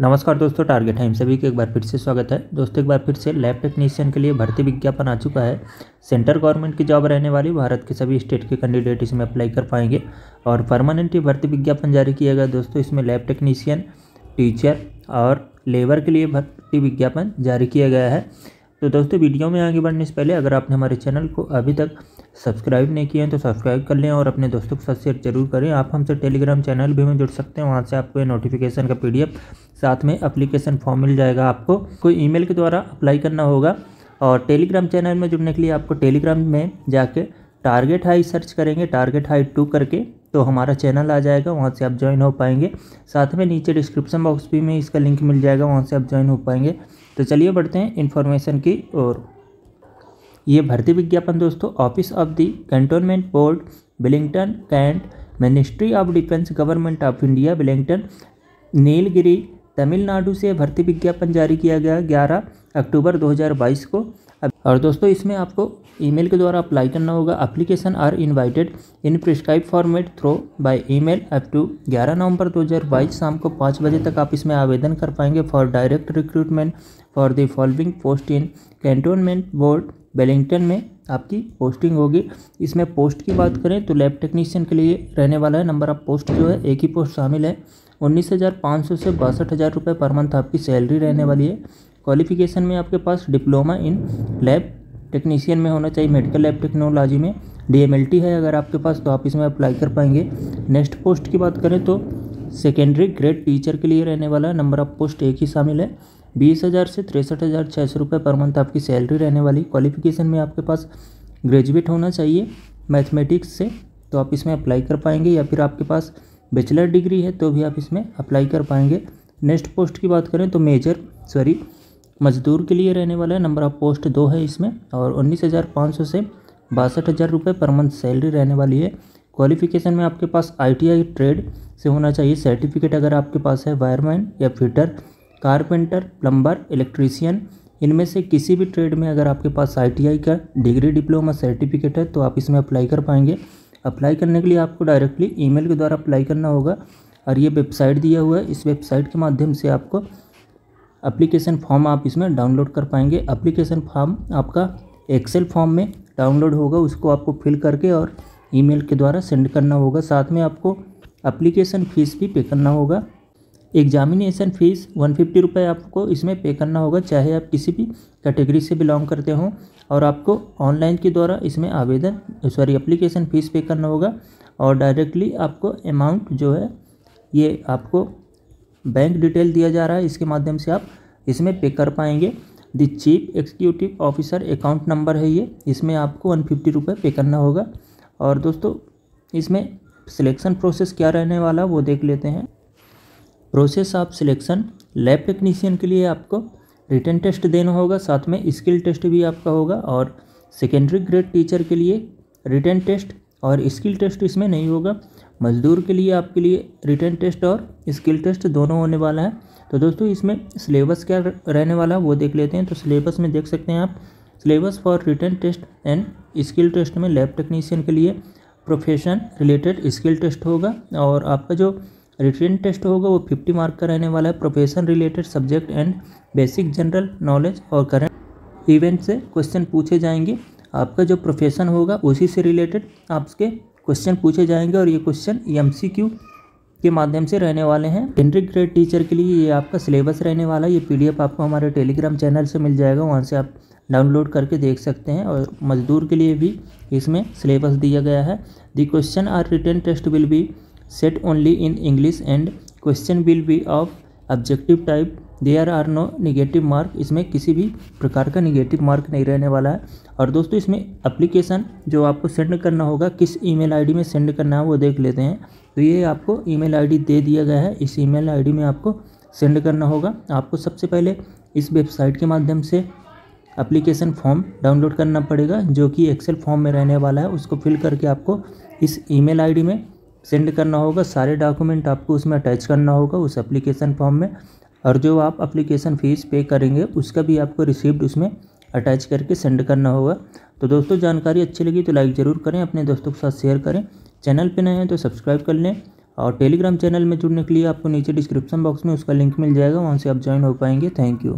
नमस्कार दोस्तों, target time सभी के एक बार फिर से स्वागत है। दोस्तों एक बार फिर से लैब टेक्नीशियन के लिए भर्ती विज्ञापन आ चुका है। सेंट्रल गवर्नमेंट की जॉब रहने वाली भारत के सभी स्टेट के कैंडिडेट इसमें अप्लाई कर पाएंगे और परमानेंट भर्ती विज्ञापन जारी किया गया। दोस्तों इसमें लैब टेक्नीशियन, टीचर और लेबर के लिए भर्ती विज्ञापन जारी किया गया है। तो दोस्तों वीडियो में आगे बढ़ने से पहले अगर आपने हमारे चैनल को अभी तक सब्सक्राइब नहीं किया है तो सब्सक्राइब कर लें और अपने दोस्तों के साथ शेयर जरूर करें। आप हमसे टेलीग्राम चैनल भी में जुड़ सकते हैं, वहाँ से आपको ये नोटिफिकेशन का पीडीएफ साथ में एप्लीकेशन फॉर्म मिल जाएगा। आपको कोई ईमेल के द्वारा अप्लाई करना होगा और टेलीग्राम चैनल में जुड़ने के लिए आपको टेलीग्राम में जाके टारगेट हाई सर्च करेंगे, टारगेट हाई 2 करके, तो हमारा चैनल आ जाएगा, वहाँ से आप ज्वाइन हो पाएंगे। साथ में नीचे डिस्क्रिप्शन बॉक्स भी में इसका लिंक मिल जाएगा, वहाँ से आप ज्वाइन हो पाएंगे। तो चलिए बढ़ते हैं इन्फॉर्मेशन की ओर। ये भर्ती विज्ञापन दोस्तों office of the cantonment board Billington cantt, ministry of defence, government of India, Billington, Nilgiri, Tamil Nadu से भर्ती विज्ञापन जारी किया गया 11 अक्टूबर 2022 को। और दोस्तों इसमें आपको ईमेल के द्वारा अप्लाई करना होगा। Application are invited in prescribe format through by email up to 11 November 2022 शाम को 5 बजे तक आप इसमें आवेदन कर पाएंगे। For direct recruitment for the following post in cantonment board Wellington में आपकी पोस्टिंग होगी। इसमें पोस्ट की बात करें तो लैब टेक्नीशियन के लिए रहने वाला है। नंबर ऑफ़ पोस्ट जो है एक ही पोस्ट शामिल है। 19,500 से 62,000 रुपये पर मंथ आपकी सैलरी रहने वाली है। क्वालिफिकेशन में आपके पास डिप्लोमा इन लैब टेक्नीशियन में होना चाहिए, मेडिकल लैब टेक्नोलॉजी में। डीएमएलटी है अगर आपके पास तो आप इसमें अप्लाई कर पाएंगे। नेक्स्ट पोस्ट की बात करें तो सेकेंडरी ग्रेड टीचर के लिए रहने वाला है। नंबर ऑफ पोस्ट एक ही शामिल है। 20,000 से 63,600 रुपये पर मंथ आपकी सैलरी रहने वाली। क्वालिफिकेशन में आपके पास ग्रेजुएट होना चाहिए मैथमेटिक्स से, तो आप इसमें अप्लाई कर पाएंगे, या फिर आपके पास बैचलर डिग्री है तो भी आप इसमें अप्लाई कर पाएंगे। नेक्स्ट पोस्ट की बात करें तो मजदूर के लिए रहने वाला है। नंबर ऑफ पोस्ट 2 है इसमें और 19,500 से 62,000 रुपये पर मंथ सैलरी रहने वाली है। क्वालिफिकेशन में आपके पास ITI ट्रेड से होना चाहिए। सर्टिफिकेट अगर आपके पास है वायरमैन या फिटर, कारपेंटर, प्लम्बर, इलेक्ट्रीशियन, इनमें से किसी भी ट्रेड में अगर आपके पास ITI का डिग्री, डिप्लोमा, सर्टिफिकेट है तो आप इसमें अप्लाई कर पाएंगे। अप्लाई करने के लिए आपको डायरेक्टली ईमेल के द्वारा अप्लाई करना होगा और ये वेबसाइट दिया हुआ है, इस वेबसाइट के माध्यम से आपको एप्लीकेशन फॉर्म आप इसमें डाउनलोड कर पाएंगे। एप्लीकेशन फॉर्म आपका एक्सेल फॉर्म में डाउनलोड होगा, उसको आपको फिल करके और ईमेल के द्वारा सेंड करना होगा। साथ में आपको एप्लीकेशन फ़ीस भी पे करना होगा। एग्जामिनेशन फ़ीस 150 रुपये आपको इसमें पे करना होगा, चाहे आप किसी भी कैटेगरी से बिलोंग करते हों। और आपको ऑनलाइन के द्वारा इसमें एप्लीकेशन फ़ीस पे करना होगा और डायरेक्टली आपको अमाउंट जो है ये आपको बैंक डिटेल दिया जा रहा है, इसके माध्यम से आप इसमें पे कर पाएंगे। The chief executive officer account number है ये, इसमें आपको 150 रुपये पे करना होगा। और दोस्तों इसमें सिलेक्शन प्रोसेस क्या रहने वाला वो देख लेते हैं। Process of selection, lab technician के लिए आपको रिटन टेस्ट देना होगा, साथ में स्किल टेस्ट भी आपका होगा। और सेकेंडरी ग्रेड टीचर के लिए रिटन टेस्ट और स्किल टेस्ट इसमें नहीं होगा। मजदूर के लिए आपके लिए रिटन टेस्ट और स्किल टेस्ट दोनों होने वाला है। तो दोस्तों इसमें सिलेबस क्या रहने वाला वो देख लेते हैं। तो सिलेबस में देख सकते हैं आप, syllabus for written test and skill test में लैब टेक्नीशियन के लिए प्रोफेशन रिलेटेड स्किल टेस्ट होगा और आपका जो रिटन टेस्ट होगा वो 50 मार्क का रहने वाला है। Profession related subject and basic general knowledge और करंट इवेंट से क्वेश्चन पूछे जाएंगे। आपका जो प्रोफेशन होगा उसी से रिलेटेड आपके क्वेश्चन पूछे जाएंगे और ये क्वेश्चन MCQ के माध्यम से रहने वाले हैं। सेकेंडरी ग्रेड टीचर के लिए ये आपका सिलेबस रहने वाला है। ये PDF आपको हमारे टेलीग्राम चैनल से मिल जाएगा, वहाँ से आप डाउनलोड करके देख सकते हैं। और मजदूर के लिए भी इसमें सिलेबस दिया गया है। The question are written test will be set only in English and question will be of objective type, there are no negative mark, इसमें किसी भी प्रकार का नेगेटिव मार्क नहीं रहने वाला है। और दोस्तों इसमें एप्लीकेशन जो आपको सेंड करना होगा किस ईमेल आईडी में सेंड करना है वो देख लेते हैं। तो ये आपको ईमेल आईडी दे दिया गया है, इस ईमेल आईडी में आपको सेंड करना होगा। आपको सबसे पहले इस वेबसाइट के माध्यम से एप्लीकेशन फॉर्म डाउनलोड करना पड़ेगा जो कि एक्सेल फॉर्म में रहने वाला है, उसको फिल करके आपको इस ईमेल आईडी में सेंड करना होगा। सारे डॉक्यूमेंट आपको उसमें अटैच करना होगा उस एप्लीकेशन फॉर्म में, और जो आप एप्लीकेशन फ़ीस पे करेंगे उसका भी आपको रिसिप्ट उसमें अटैच करके सेंड करना होगा। तो दोस्तों जानकारी अच्छी लगी तो लाइक ज़रूर करें, अपने दोस्तों के साथ शेयर करें। चैनल पे नए हैं तो सब्सक्राइब कर लें और टेलीग्राम चैनल में जुड़ने के लिए आपको नीचे डिस्क्रिप्शन बॉक्स में उसका लिंक मिल जाएगा, वहाँ से आप ज्वाइन हो पाएंगे। Thank you.